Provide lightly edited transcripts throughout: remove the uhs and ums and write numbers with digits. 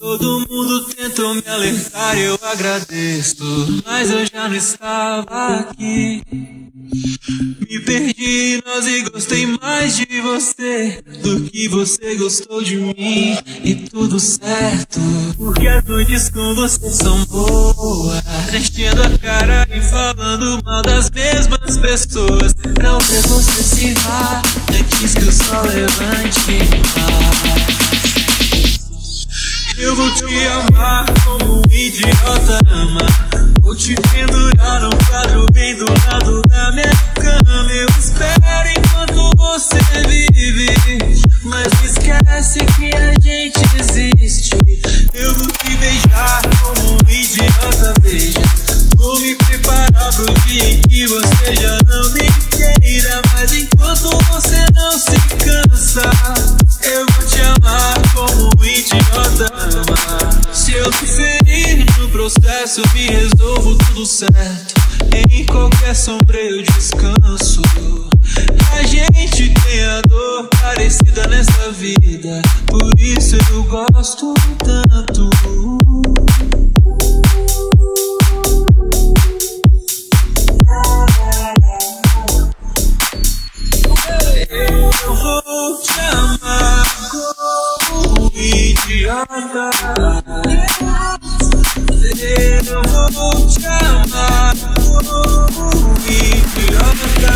Todo mundo tentou me alertar, eu agradeço, mas eu já não estava aqui. Me perdi em nós e gostei mais de você do que você gostou de mim. E tudo certo, porque as noites com você são boas, enchendo a cara e falando mal das mesmas pessoas. Não ver você se vá antes que o sol levante. Eu vou te amar como um idiota ama. Vou te pendurar num quadro bem do lado da minha cama. Eu espero enquanto você vive, mas esquece que a gente existe. Eu vou te beijar como um idiota beija. Vou me preparar pro dia em que você já não me queira, mas enquanto você não se cansa, eu vou te amar como um idiota. Se eu me ferir no processo, me resolvo tudo certo. Em qualquer sombreio descanso. A gente tem a dor parecida nessa vida, por isso eu gosto tanto. Eu vou te amar como um idiota. Eu vou te amar como um idiota.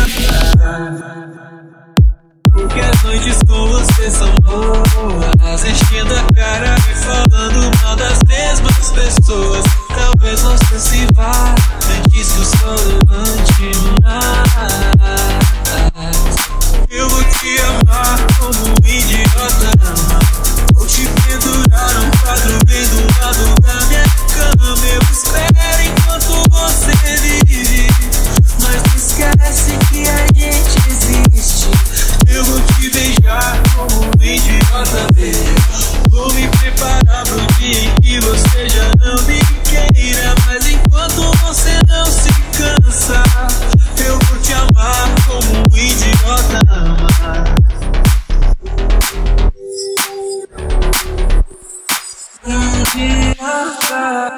Porque as noites com você são boas, enchendo a cara e falando mal das mesmas pessoas. Talvez você se vá antes que o sol levante mais. Eu vou te amar como um idiota ama. Vou te pendurar num quadro bem do lado da minha cama. Eu espero enquanto você vive, mas não esquece que a gente existe. Eu vou te beijar como um idiota beija. Vou me preparar pro dia em que você já não me queira, mas enquanto você não se cansa, eu vou te amar como um idiota ama. Idiota.